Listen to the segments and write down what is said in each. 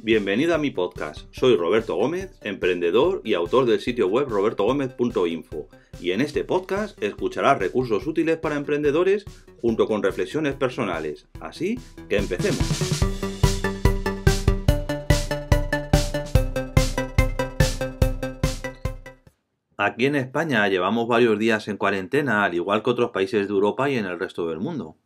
Bienvenido a mi podcast. Soy Roberto Gómez, emprendedor y autor del sitio web robertogomez.info, y en este podcast escucharás recursos útiles para emprendedores junto con reflexiones personales. Así que empecemos. Aquí en España llevamos varios días en cuarentena, al igual que otros países de Europa y en el resto del mundo.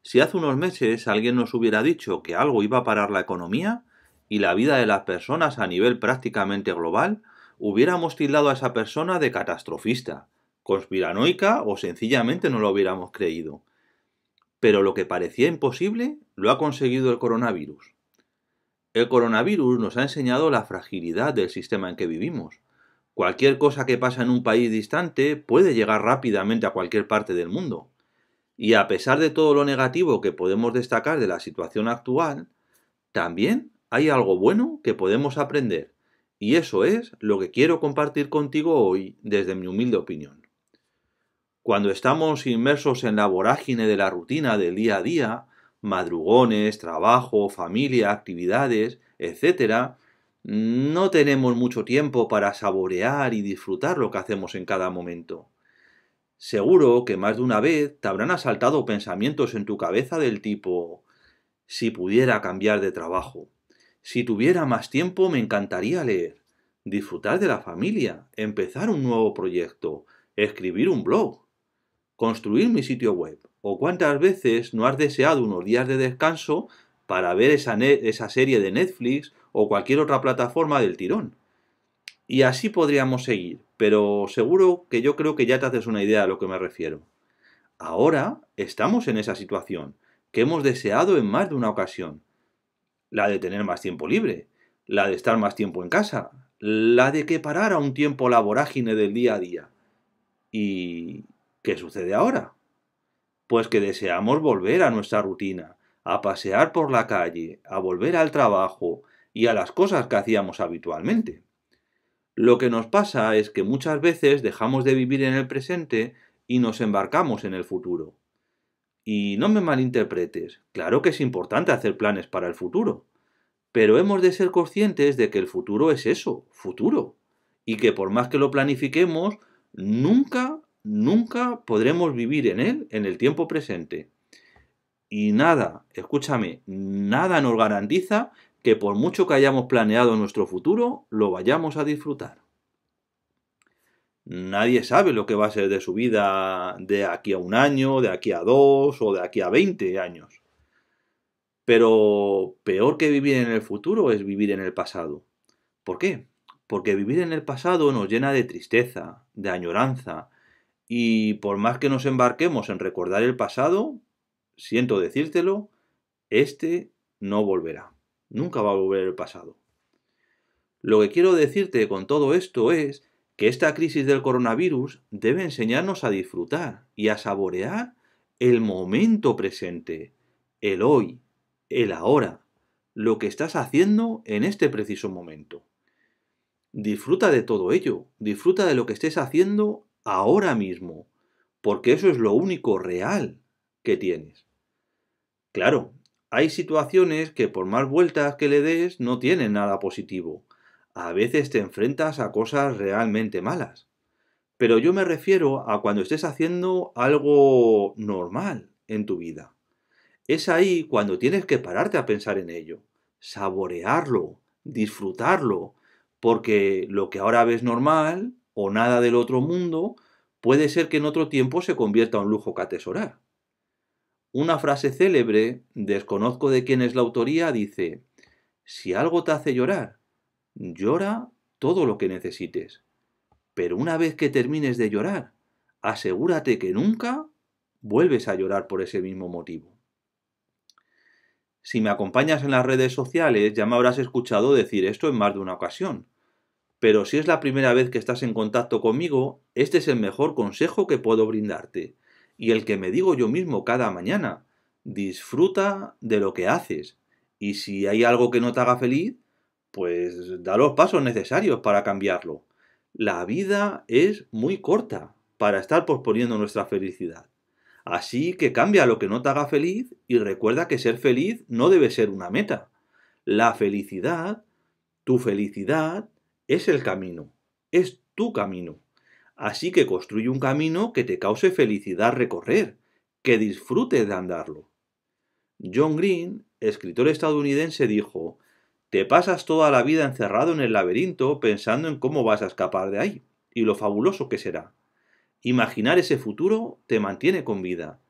Si hace unos meses alguien nos hubiera dicho que algo iba a parar la economía y la vida de las personas a nivel prácticamente global, hubiéramos tildado a esa persona de catastrofista, conspiranoica o sencillamente no lo hubiéramos creído. Pero lo que parecía imposible lo ha conseguido el coronavirus. El coronavirus nos ha enseñado la fragilidad del sistema en que vivimos. Cualquier cosa que pasa en un país distante puede llegar rápidamente a cualquier parte del mundo. Y a pesar de todo lo negativo que podemos destacar de la situación actual, también hay algo bueno que podemos aprender, y eso es lo que quiero compartir contigo hoy desde mi humilde opinión. Cuando estamos inmersos en la vorágine de la rutina del día a día, madrugones, trabajo, familia, actividades, etc., no tenemos mucho tiempo para saborear y disfrutar lo que hacemos en cada momento. Seguro que más de una vez te habrán asaltado pensamientos en tu cabeza del tipo: si pudiera cambiar de trabajo. Si tuviera más tiempo me encantaría leer, disfrutar de la familia, empezar un nuevo proyecto, escribir un blog, construir mi sitio web. ¿O cuántas veces no has deseado unos días de descanso para ver esa serie de Netflix o cualquier otra plataforma del tirón? Y así podríamos seguir, pero seguro que yo creo que ya te haces una idea a lo que me refiero. Ahora estamos en esa situación que hemos deseado en más de una ocasión. La de tener más tiempo libre, la de estar más tiempo en casa, la de que parara un tiempo la vorágine del día a día. ¿Y qué sucede ahora? Pues que deseamos volver a nuestra rutina, a pasear por la calle, a volver al trabajo y a las cosas que hacíamos habitualmente. Lo que nos pasa es que muchas veces dejamos de vivir en el presente y nos embarcamos en el futuro. Y no me malinterpretes, claro que es importante hacer planes para el futuro, pero hemos de ser conscientes de que el futuro es eso, futuro, y que por más que lo planifiquemos, nunca podremos vivir en él en el tiempo presente. Y nada, escúchame, nada nos garantiza que por mucho que hayamos planeado nuestro futuro, lo vayamos a disfrutar. Nadie sabe lo que va a ser de su vida de aquí a un año, de aquí a 2 o de aquí a 20 años. Pero peor que vivir en el futuro es vivir en el pasado. ¿Por qué? Porque vivir en el pasado nos llena de tristeza, de añoranza, y por más que nos embarquemos en recordar el pasado, siento decírtelo, este no volverá. Nunca va a volver el pasado. Lo que quiero decirte con todo esto es que esta crisis del coronavirus debe enseñarnos a disfrutar y a saborear el momento presente, el hoy, el ahora, lo que estás haciendo en este preciso momento. Disfruta de todo ello, disfruta de lo que estés haciendo ahora mismo, porque eso es lo único real que tienes. Claro, hay situaciones que por más vueltas que le des no tienen nada positivo. A veces te enfrentas a cosas realmente malas. Pero yo me refiero a cuando estés haciendo algo normal en tu vida. Es ahí cuando tienes que pararte a pensar en ello, saborearlo, disfrutarlo, porque lo que ahora ves normal o nada del otro mundo puede ser que en otro tiempo se convierta en un lujo que atesorar. Una frase célebre, desconozco de quién es la autoría, dice: si algo te hace llorar, llora todo lo que necesites, pero una vez que termines de llorar, asegúrate que nunca vuelves a llorar por ese mismo motivo. Si me acompañas en las redes sociales, ya me habrás escuchado decir esto en más de una ocasión, pero si es la primera vez que estás en contacto conmigo, este es el mejor consejo que puedo brindarte, y el que me digo yo mismo cada mañana: disfruta de lo que haces, y si hay algo que no te haga feliz, pues da los pasos necesarios para cambiarlo. La vida es muy corta para estar posponiendo nuestra felicidad. Así que cambia lo que no te haga feliz y recuerda que ser feliz no debe ser una meta. La felicidad, tu felicidad, es el camino, es tu camino. Así que construye un camino que te cause felicidad recorrer, que disfrutes de andarlo. John Green, escritor estadounidense, dijo: te pasas toda la vida encerrado en el laberinto pensando en cómo vas a escapar de ahí y lo fabuloso que será. Imaginar ese futuro te mantiene con vida,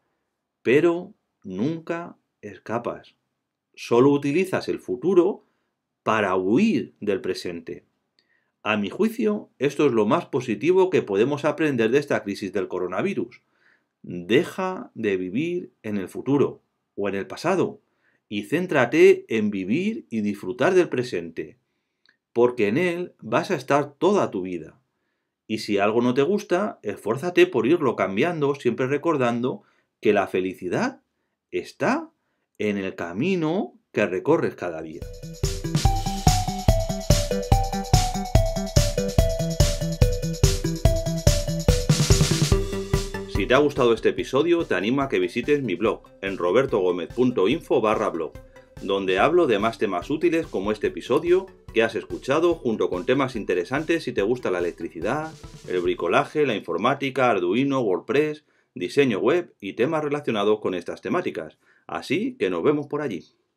pero nunca escapas. Solo utilizas el futuro para huir del presente. A mi juicio, esto es lo más positivo que podemos aprender de esta crisis del coronavirus. Deja de vivir en el futuro o en el pasado y céntrate en vivir y disfrutar del presente, porque en él vas a estar toda tu vida. Y si algo no te gusta, esfuérzate por irlo cambiando, siempre recordando que la felicidad está en el camino que recorres cada día. Si te ha gustado este episodio, te animo a que visites mi blog en robertogomez.info/blog, donde hablo de más temas útiles como este episodio que has escuchado, junto con temas interesantes si te gusta la electricidad, el bricolaje, la informática, Arduino, WordPress, diseño web y temas relacionados con estas temáticas. Así que nos vemos por allí.